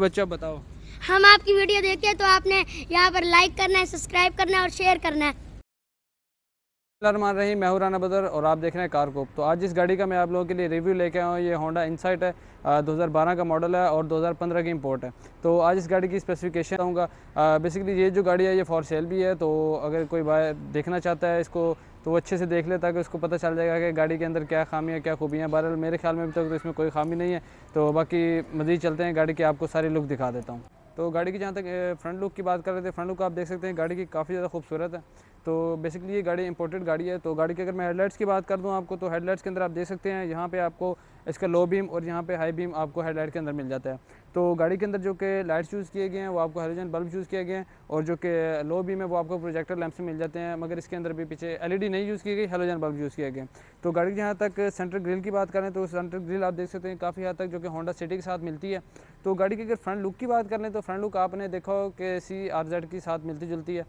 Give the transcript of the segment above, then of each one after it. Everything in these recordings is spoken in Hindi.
बच्चा बताओ, हम आपकी वीडियो देखते हैं तो आपने यहाँ पर लाइक करना है, सब्सक्राइब करना है और शेयर करना है। मार रही मैं हूं राना बदर और आप देख रहे हैं कार कॉप। तो आज इस गाड़ी का मैं आप लोगों के लिए रिव्यू लेके आया हूं। ये होंडा इनसाइट है, 2012 का मॉडल है और 2015 की इंपोर्ट है। तो आज इस गाड़ी की स्पेसिफिकेशन बताऊंगा। बेसिकली ये जो गाड़ी है ये फॉर सेल भी है, तो अगर कोई बायर देखना चाहता है इसको तो वो अच्छे से देख ले ताकि उसको पता चल जाएगा कि गाड़ी के अंदर क्या खामियाँ क्या खूबियाँ। बहरहाल मेरे ख्याल में अभी तक तो इसमें कोई खामी नहीं है। तो बाकी मज़ीद चलते हैं, गाड़ी की आपको सारी लुक दिखा देता हूँ। तो गाड़ी की जहाँ तक फ्रंट लुक की बात कर रहे थे, फ्रंट लुक आप देख सकते हैं गाड़ी की काफ़ी ज़्यादा खूबसूरत है। तो बेसिकली ये गाड़ी इंपोर्टेड गाड़ी है। तो गाड़ी की अगर मैं हेडलाइट्स की बात कर दूं आपको, तो हेडलाइट्स के अंदर आप देख सकते हैं यहाँ पे आपको इसका लो बीम और यहाँ पे हाई बीम आपको हेडलाइट के अंदर मिल जाता है। तो गाड़ी के अंदर जो कि लाइट्स यूज़ किए गए हैं वो आपको हेलोजन बल्ब यूज़ किए गए हैं और जो कि लो बीम है वो आपको प्रोजेक्टर लैंप से मिल जाते हैं, मगर इसके अंदर भी पीछे LED नहीं यूज़ की गई, हेलोजन बल्ब यूज़ किए गए हैं। तो गाड़ी जहाँ तक सेंटर ग्रिल की बात करें तो सेंटर ग्रिल आप देख सकते हैं काफ़ी हद तक जो कि होंडा सिटी के साथ मिलती है। तो गाड़ी की अगर फ्रंट लुक की बात कर लें तो फ्रंट लुक आपने देखा हो कि CRZ के साथ मिलती जुलती है,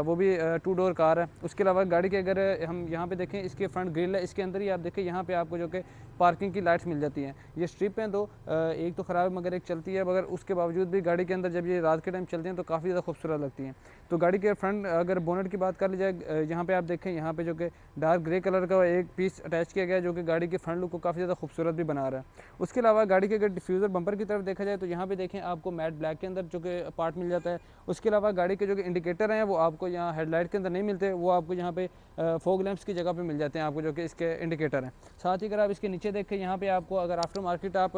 वो भी 2 डोर कार है। उसके अलावा गाड़ी के अगर हम यहाँ पे देखें इसके फ्रंट ग्रिल है, इसके अंदर ही आप देखें यहाँ पे आपको जो कि पार्किंग की लाइट्स मिल जाती हैं। ये स्ट्रिप हैं, तो एक तो ख़राब मगर एक चलती है, मगर उसके बावजूद भी गाड़ी के अंदर जब ये रात के टाइम चलती हैं तो काफ़ी ज़्यादा खूबसूरत लगती हैं। तो गाड़ी के फ्रंट अगर बोनेट की बात कर ली जाए, यहाँ पर आप देखें यहाँ पर जो कि डार्क ग्रे कलर का एक पीस अटैच किया गया है जो कि गाड़ी के फ्रंट लुक को काफ़ी ज़्यादा खूबसूरत भी बना रहा है। उसके अलावा गाड़ी के अगर डिफ्यूज़र बम्पर की तरफ देखा जाए तो यहाँ पर देखें आपको मैट ब्लैक के अंदर जो कि पार्ट मिल जाता है। उसके अलावा गाड़ी के जो कि इंडिकेटर हैं वो आपको यहाँ हेडलाइट के अंदर नहीं मिलते, वो आपको यहाँ पे फॉग लैंप्स की जगह पे मिल जाते हैं आपको जो कि इसके इंडिकेटर हैं। साथ ही अगर आप इसके नीचे देखें यहाँ पे आपको अगर आफ्टर मार्केट आप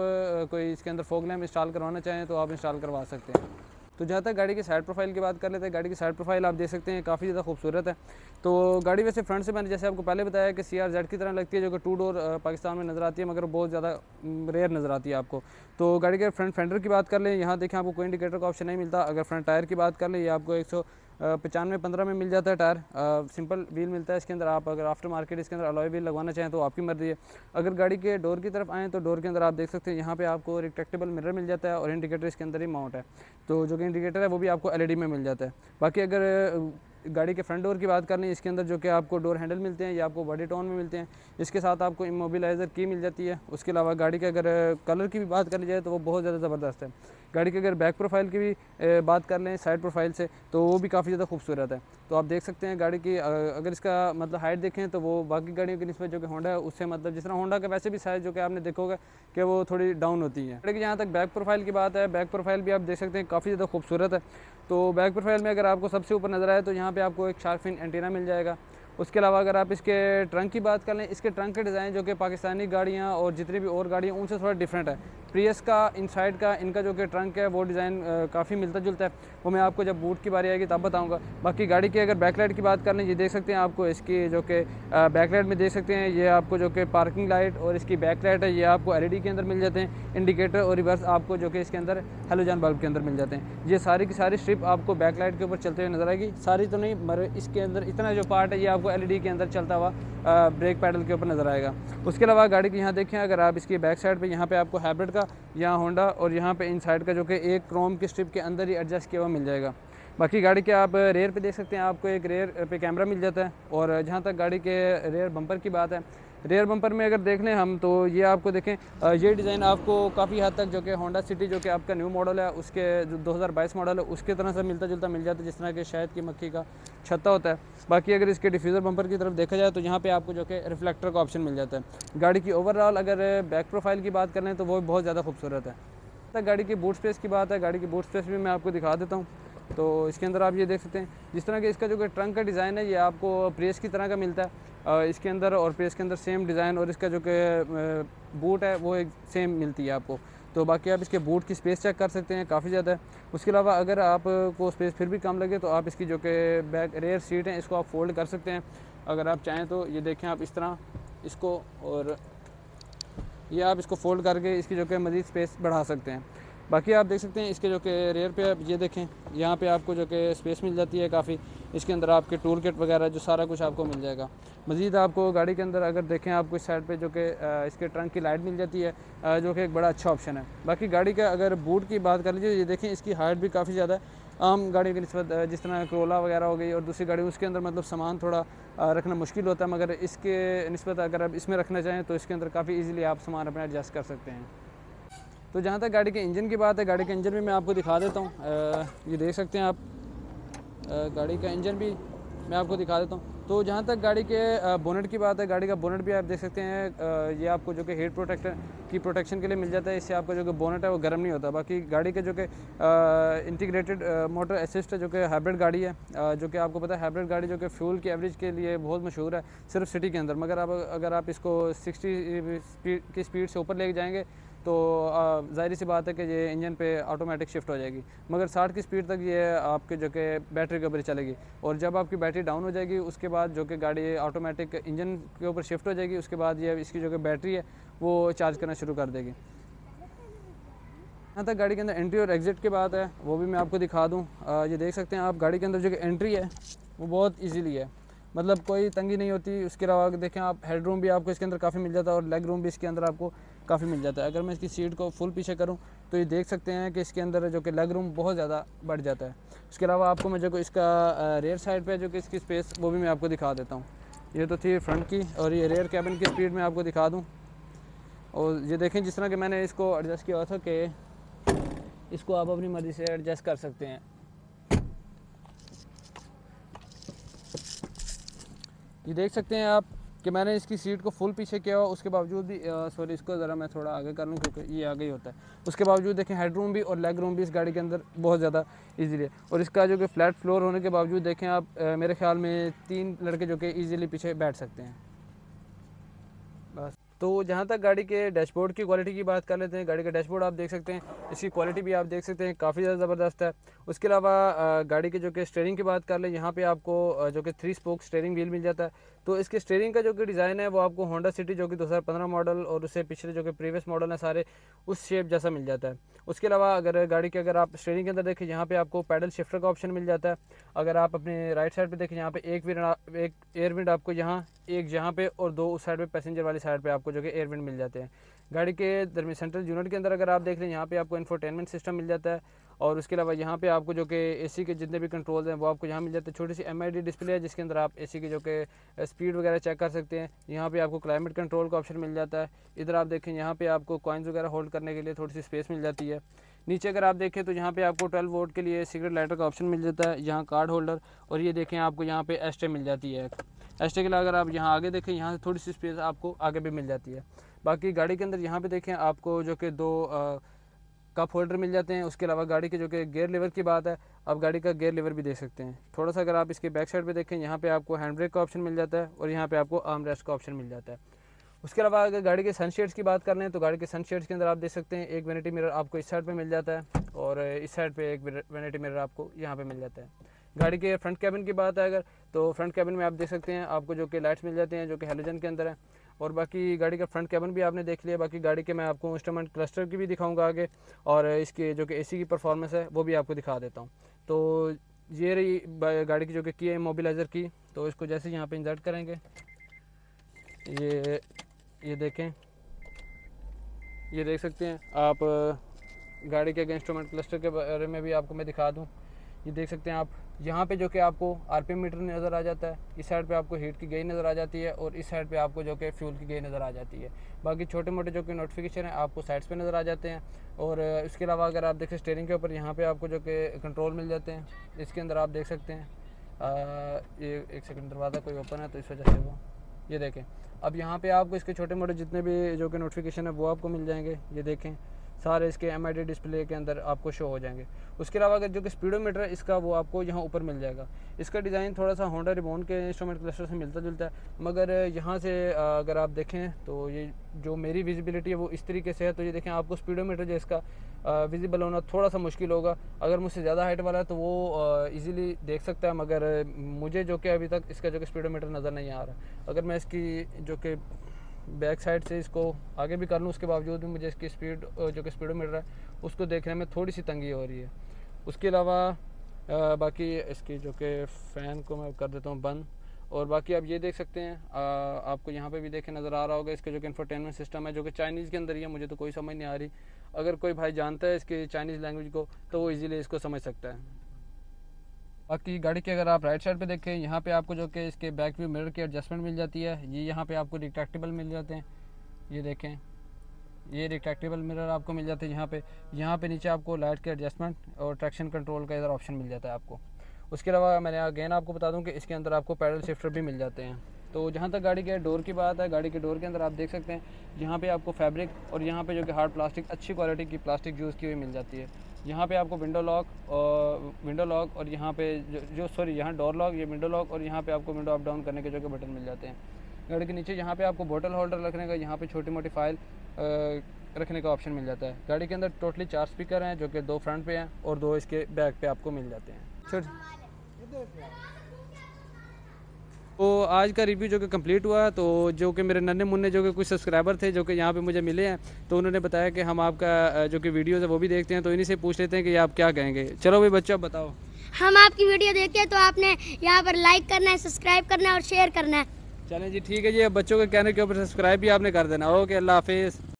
कोई इसके अंदर फॉग लैंप इंस्टॉल करवाना चाहें तो आप इंस्टॉल करवा सकते हैं। तो जहाँ तक गाड़ी के साइड प्रोफाइल की बात कर लेते हैं, गाड़ी की साइड प्रोफाइल आप देख सकते हैं काफ़ी ज़्यादा खूबसूरत है। तो गाड़ी वैसे फ्रंट से मैंने जैसे आपको पहले बताया कि CRZ की तरह लगती है जो कि 2 डोर पाकिस्तान में नज़र आती है, मगर बहुत ज़्यादा रेयर नज़र आती है आपको। तो गाड़ी के फ्रंट फेंडर की बात कर लें, यहाँ देखें आपको कोई इंडिकेटर का ऑप्शन नहीं मिलता। अगर फ्रंट टायर की बात कर लें, ये आपको 195/15 में मिल जाता है टायर, सिंपल व्हील मिलता है इसके अंदर। आप अगर आफ्टर मार्केट इसके अंदर अलॉय व्हील लगवाना चाहें तो आपकी मर्जी है। अगर गाड़ी के डोर की तरफ आएँ तो डोर के अंदर आप देख सकते हैं यहाँ पे आपको रिट्रैक्टेबल मिरर मिल जाता है और इंडिकेटर इसके अंदर ही माउंट है, तो जो कि इंडिकेटर है वो भी आपको LED में मिल जाता है। बाकी अगर गाड़ी के फ्रंट डोर की बात करनी है, इसके अंदर जो कि आपको डोर हैंडल मिलते हैं, ये आपको बॉडी टोन में मिलते हैं। इसके साथ आपको इमोबिलाइज़र की मिल जाती है। उसके अलावा गाड़ी के अगर कलर की भी बात कर ली जाए तो वो बहुत ज़्यादा ज़बरदस्त है। गाड़ी के अगर बैक प्रोफाइल की भी बात कर लें साइड प्रोफाइल से, तो वो भी काफ़ी ज़्यादा खूबसूरत है। तो आप देख सकते हैं गाड़ी की अगर इसका मतलब हाइट देखें तो वो बाकी गाड़ियों की निस्बत जो कि होंडा है उससे मतलब जिस तरह होंडा का वैसे भी साइज़ जो कि आपने देखोगे कि वो थोड़ी डाउन होती है। गाड़ी की जहाँ तक बैक प्रोफाइल की बात है, बैक प्रोफाइल भी आप देख सकते हैं काफ़ी ज़्यादा खूबसूरत है। तो बैक प्रोफाइल में अगर आपको सबसे ऊपर नज़र आए तो यहाँ पे आपको एक शार्क फिन एंटीना मिल जाएगा। उसके अलावा अगर आप इसके ट्रंक की बात कर लें, इसके ट्रंक के डिज़ाइन जो कि पाकिस्तानी गाड़ियां और जितनी भी और गाड़ियां उनसे थोड़ा डिफरेंट है। प्रियस का इनसाइट का इनका जो कि ट्रंक है वो डिज़ाइन काफ़ी मिलता जुलता है, वो मैं आपको जब बूट की बारी आएगी तब बताऊंगा। बाकी गाड़ी की अगर बैकलाइट की बात कर लें, ये देख सकते हैं आपको इसकी जो कि बैकलाइट में देख सकते हैं, ये आपको जो कि पार्किंग लाइट और इसकी बैकलाइट है ये आपको LED के अंदर मिल जाते हैं। इंडिकेटर और रिवर्स आपको जो कि इसके अंदर हेलोजन बल्ब के अंदर मिल जाते हैं। ये सारी की सारी स्ट्रिप आपको बैकलाइट के ऊपर चलते हुए नज़र आएगी, सारी तो नहीं मगर इसके अंदर इतना जो पार्ट है ये आपको LED के अंदर चलता हुआ ब्रेक पैडल के ऊपर नज़र आएगा। उसके अलावा गाड़ी की यहाँ देखें अगर आप इसकी बैक साइड पे यहाँ पे आपको हाइब्रिड का यहाँ होंडा और यहाँ पे इनसाइट का जो कि एक क्रोम की स्ट्रिप के अंदर ही एडजस्ट किया हुआ मिल जाएगा। बाकी गाड़ी के आप रेयर पे देख सकते हैं आपको एक रेयर पे कैमरा मिल जाता है। और जहाँ तक गाड़ी के रेयर बम्पर की बात है, रेयर बम्पर में अगर देख लें हम तो ये आपको देखें ये डिज़ाइन आपको काफ़ी हद तक जो कि होंडा सिटी जो कि आपका न्यू मॉडल है उसके जो 2022 मॉडल है उसके तरह से मिलता जुलता मिल जाता है, जिस तरह के शहद की मक्खी का छत्ता होता है। बाकी अगर इसके डिफ्यूज़र बम्पर की तरफ देखा जाए तो यहाँ पे आपको जो कि रिफ्लेक्टर का ऑप्शन मिल जाता है। गाड़ी की ओवरऑल अगर बैक प्रोफाइल की बात करें तो वो बहुत ज़्यादा खूबसूरत है। तक गाड़ी की बूट स्पेस की बात है, गाड़ी की बूट स्पेस भी मैं आपको दिखा देता हूँ। तो इसके अंदर आप ये देख सकते हैं जिस तरह के इसका जो कि ट्रंक का डिज़ाइन है ये आपको प्रेस की तरह का मिलता है इसके अंदर, और प्रेस के अंदर सेम डिज़ाइन और इसका जो कि बूट है वो एक सेम मिलती है आपको। तो बाकी आप इसके बूट की स्पेस चेक कर सकते हैं, काफ़ी ज़्यादा है। उसके अलावा अगर आपको स्पेस फिर भी कम लगे तो आप इसकी जो कि बैक रेयर सीट है इसको आप फोल्ड कर सकते हैं अगर आप चाहें तो। ये देखें आप इस तरह इसको, और ये आप इसको फोल्ड करके इसकी जो कि मज़ीद स्पेस बढ़ा सकते हैं। बाकी आप देख सकते हैं इसके जो कि रेयर पे आप ये देखें यहाँ पे आपको जो कि स्पेस मिल जाती है काफ़ी, इसके अंदर आपके टूल किट वगैरह जो सारा कुछ आपको मिल जाएगा। मज़ीद आपको गाड़ी के अंदर अगर देखें आपको इस साइड पे जो कि इसके ट्रंक की लाइट मिल जाती है जो कि एक बड़ा अच्छा ऑप्शन है। बाकी गाड़ी का अगर बूट की बात कर लीजिए, ये देखें इसकी हाइट भी काफ़ी ज़्यादा है आम गाड़ियों की निस्बत, जिस तरह क्रोला वगैरह हो गई और दूसरी गाड़ी उसके अंदर मतलब सामान थोड़ा रखना मुश्किल होता है, मगर इसके निस्बत अगर आप इसमें रखना चाहें तो इसके अंदर काफ़ी ईजिली आप सामान अपना एडजस्ट कर सकते हैं। तो जहाँ तक गाड़ी के इंजन की बात है, गाड़ी के इंजन भी मैं आपको दिखा देता हूँ। ये देख सकते हैं आप, गाड़ी का इंजन भी मैं आपको दिखा देता हूँ। तो जहाँ तक गाड़ी के बोनेट की बात है, गाड़ी का बोनेट भी आप देख सकते हैं, ये आपको जो कि हेड प्रोटेक्टर की प्रोटेक्शन के लिए मिल जाता है। इससे आपका जो कि बोनेट है वो गर्म नहीं होता। बाकी गाड़ी के जो कि इंटीग्रेटेड मोटर असिस्ट है, जो कि हाइब्रिड गाड़ी है, जो कि आपको पता है हाइब्रिड गाड़ी जो कि फ्यूल की एवरेज के लिए बहुत मशहूर है सिर्फ सिटी के अंदर। मगर आप अगर आप इसको 60 की स्पीड से ऊपर लेके जाएँगे तो जाहिर सी बात है कि ये इंजन पे ऑटोमेटिक शिफ्ट हो जाएगी। मगर 60 की स्पीड तक ये आपके जो कि बैटरी के ऊपर चलेगी, और जब आपकी बैटरी डाउन हो जाएगी उसके बाद जो कि गाड़ी ऑटोमेटिक इंजन के ऊपर शिफ्ट हो जाएगी। उसके बाद ये इसकी जो कि बैटरी है वो चार्ज करना शुरू कर देगी। यहाँ तक गाड़ी के अंदर एंट्री और एग्ज़िट की बात है, वो भी मैं आपको दिखा दूँ। ये देख सकते हैं आप, गाड़ी के अंदर जो कि एंट्री है वो बहुत ईजीली है, मतलब कोई तंगी नहीं होती। उसके अलावा देखें आप, हेड रूम भी आपको इसके अंदर काफ़ी मिल जाता है और लेग रूम भी इसके अंदर आपको काफ़ी मिल जाता है। अगर मैं इसकी सीट को फुल पीछे करूं तो ये देख सकते हैं कि इसके अंदर जो कि लेग रूम बहुत ज़्यादा बढ़ जाता है। उसके अलावा आपको मैं जो कि इसका रेयर साइड पे जो कि इसकी स्पेस, वो भी मैं आपको दिखा देता हूँ। ये तो थी फ्रंट की, और ये रेयर कैबिन की स्पीड मैं आपको दिखा दूँ। और ये देखें, जिस तरह कि मैंने इसको एडजस्ट किया था कि इसको आप अपनी मर्ज़ी से एडजस्ट कर सकते हैं। ये देख सकते हैं आप कि मैंने इसकी सीट को फुल पीछे किया हुआ, उसके बावजूद भी सॉरी इसको ज़रा मैं थोड़ा आगे कर लूँ क्योंकि ये आगे ही होता है। उसके बावजूद देखें हेड रूम भी और लेग रूम भी इस गाड़ी के अंदर बहुत ज़्यादा इजीली है। और इसका जो कि फ्लैट फ्लोर होने के बावजूद देखें आप, मेरे ख्याल में 3 लड़के जो कि ईज़िली पीछे बैठ सकते हैं। बस, तो जहाँ तक गाड़ी के डैशबोर्ड की क्वालिटी की बात कर लेते हैं। गाड़ी का डैशबोर्ड आप देख सकते हैं, इसकी क्वालिटी भी आप देख सकते हैं काफ़ी ज़्यादा ज़बरदस्त है। उसके अलावा गाड़ी के जो कि स्टीयरिंग की बात कर लें, यहाँ पे आपको जो कि 3 स्पोक स्टीयरिंग व्हील मिल जाता है। तो इसके स्टीयरिंग का जो कि डिज़ाइन है वो आपको होंडा सिटी जो कि 2015 मॉडल और उससे पिछले जो कि प्रीवियस मॉडल हैं सारे, उस शेप जैसा मिल जाता है। उसके अलावा अगर गाड़ी के अगर आप स्टीयरिंग के अंदर देखें, यहाँ पे आपको पैडल शिफ्टर का ऑप्शन मिल जाता है। अगर आप अपने राइट साइड पे देखें, यहाँ पे एक एयर विंड आपको यहाँ, एक यहाँ पे और 2 उस साइड पे, पैसेंजर वाली साइड पे आपको जो कि एयर विंड मिल जाते हैं। गाड़ी के दरमियान सेंट्रल यूनिट के अंदर अगर आप देख लें, यहाँ पे आपको इंफोटेनमेंट सिस्टम मिल जाता है। और उसके अलावा यहाँ पे आपको जो कि एसी के जितने भी कंट्रोल्स हैं वो आपको यहाँ मिल जाते हैं। छोटी सी MID डिस्प्ले है जिसके अंदर आप एसी की जो कि स्पीड वगैरह चेक कर सकते हैं। यहाँ पे आपको क्लाइमेट कंट्रोल का ऑप्शन मिल जाता है। इधर आप देखें, यहाँ पे आपको कॉइन्स वगैरह होल्ड करने के लिए थोड़ी सी स्पेस मिल जाती है। नीचे अगर आप देखें तो यहाँ पे आपको 12 वोल्ट के लिए सिगरेट लाइटर का ऑप्शन मिल जाता है, यहाँ कार्ड होल्डर, और ये देखें आपको यहाँ पे एस्टे मिल जाती है। एस्टे के अलावा अगर आप यहाँ आगे देखें, यहाँ से थोड़ी सी स्पेस आपको आगे भी मिल जाती है। बाकी गाड़ी के अंदर यहाँ पे देखें आपको जो कि 2 कप होल्डर मिल जाते हैं। उसके अलावा गाड़ी के जो कि गियर लीवर की बात है, आप गाड़ी का गियर लीवर भी देख सकते हैं। थोड़ा सा अगर आप इसके बैक साइड पे देखें, यहाँ पे आपको हैंड ब्रेक का ऑप्शन मिल जाता है और यहाँ पे आपको आर्म रेस्ट का ऑप्शन मिल जाता है। उसके अलावा अगर गाड़ी के सनशेड्स की बात कर लें तो गाड़ी के सनशेड्स के अंदर आप देख सकते हैं, एक वैनिटी मिरर आपको इस साइड पर मिल जाता है और इस साइड पर एक वैनिटी मिरर आपको यहाँ पर मिल जाता है। गाड़ी के फ्रंट कैबिन की बात है अगर, तो फ्रंट कैबिन में आप देख सकते हैं आपको जो कि लाइट्स मिल जाते हैं जो कि हेलोजन के अंदर है। और बाकी गाड़ी का फ्रंट कैबिन भी आपने देख लिया। बाकी गाड़ी के मैं आपको इंस्ट्रूमेंट क्लस्टर की भी दिखाऊंगा आगे, और इसके जो कि एसी की परफॉर्मेंस है वो भी आपको दिखा देता हूं। तो ये रही गाड़ी की जो कि किया इमोबिलाइज़र की। तो इसको जैसे यहाँ पे इंसर्ट करेंगे, ये देखें, ये देख सकते हैं आप। गाड़ी के इंस्ट्रूमेंट क्लस्टर के बारे में भी आपको मैं दिखा दूँ। ये देख सकते हैं आप, यहाँ पे जो कि आपको RPM मीटर नज़र आ जाता है, इस साइड पे आपको हीट की गेज नज़र आ जाती है और इस साइड पे आपको जो कि फ्यूल की गेज नज़र आ जाती है। बाकी छोटे मोटे जो कि नोटिफिकेशन है आपको साइड्स पे नज़र आ जाते हैं। और इसके अलावा अगर आप देखें स्टीयरिंग के ऊपर, यहाँ पे आपको जो कि कंट्रोल मिल जाते हैं। इसके अंदर आप देख सकते हैं, ये एक सेकेंड, दरवाज़ा कोई ओपन है तो इस वजह से वो, ये देखें अब यहाँ पर आपको इसके छोटे मोटे जितने भी जो कि नोटिफिकेशन है वो आपको मिल जाएंगे। ये देखें सारे इसके MID डिस्प्ले के अंदर आपको शो हो जाएंगे। उसके अलावा अगर जो कि स्पीडोमीटर है इसका, वो आपको यहाँ ऊपर मिल जाएगा। इसका डिज़ाइन थोड़ा सा होंडा रिबॉर्न के इंस्ट्रूमेंट क्लस्टर से मिलता जुलता है, मगर यहाँ से अगर आप देखें तो ये जो मेरी विजिबिलिटी है वो इस तरीके से है। तो ये देखें आपको स्पीडोमीटर जो इसका विजिबल होना थोड़ा सा मुश्किल होगा। अगर मुझसे ज़्यादा हाइट वाला है तो वो ईज़िली देख सकता है, मगर मुझे जो कि अभी तक इसका जो कि स्पीडोमीटर नज़र नहीं आ रहा। अगर मैं इसकी जो कि बैक साइड से इसको आगे भी कर लूँ, उसके बावजूद भी मुझे इसकी स्पीड जो कि स्पीडोमीटर है उसको देखने में थोड़ी सी तंगी हो रही है। उसके अलावा बाकी इसकी जो कि फ़ैन को मैं कर देता हूँ बंद। और बाकी आप ये देख सकते हैं, आपको यहाँ पे भी देखे नज़र आ रहा होगा इसका जो कि इंफोटेनमेंट सिस्टम है जो कि चाइनीज़ के अंदर ही है। मुझे तो कोई समझ नहीं आ रही, अगर कोई भाई जानता है इसकी चाइनीज़ लैंग्वेज को तो वो ईज़िली इसको समझ सकता है। बाकी गाड़ी के अगर आप राइट साइड पे देखें, यहाँ पे आपको जो कि इसके बैक व्यू मिरर की एडजस्टमेंट मिल जाती है। ये यहाँ पे आपको रिट्रैक्टेबल मिल जाते हैं, ये देखें ये रिट्रैक्टेबल मिरर आपको मिल जाते हैं यहाँ पे। नीचे आपको लाइट के एडजस्टमेंट और ट्रैक्शन कंट्रोल का इधर ऑप्शन मिल जाता है आपको। उसके अलावा मैंने अगेन आपको बता दूं कि इसके अंदर आपको पैडल शिफ्टर भी मिल जाते हैं। तो जहाँ तक गाड़ी के डोर की बात है, गाड़ी के डोर के अंदर आप देख सकते हैं यहाँ पे आपको फैब्रिक और यहाँ पे जो कि हार्ड प्लास्टिक, अच्छी क्वालिटी की प्लास्टिक यूज़ की हुई मिल जाती है। यहाँ पे आपको विंडो लॉक और यहाँ पे यहाँ डोर लॉक, ये विंडो लॉक और यहाँ पे आपको विंडो अप डाउन करने के जो कि बटन मिल जाते हैं। गाड़ी के नीचे यहाँ पे आपको बोतल होल्डर रखने का, यहाँ पे छोटी मोटी फाइल रखने का ऑप्शन मिल जाता है। गाड़ी के अंदर टोटली 4 स्पीकर हैं जो कि 2 फ्रंट पे हैं और 2 इसके बैक पे आपको मिल जाते हैं। तो आज का रिव्यू जो कि कंप्लीट हुआ, तो जो कि मेरे नन्हे मुन्ने जो कि कुछ सब्सक्राइबर थे जो कि यहाँ पे मुझे मिले हैं, तो उन्होंने बताया कि हम आपका जो कि वीडियोज़ है वो भी देखते हैं, तो इन्हीं से पूछ लेते हैं कि आप क्या कहेंगे। चलो भाई बच्चा बताओ। हम आपकी वीडियो देखते हैं, तो आपने यहाँ पर लाइक करना है, सब्सक्राइब करना है और शेयर करना है। चलें जी ठीक है जी, बच्चों के कहने के ऊपर सब्सक्राइब भी आपने कर देना। ओके, अल्लाह हाफिज़।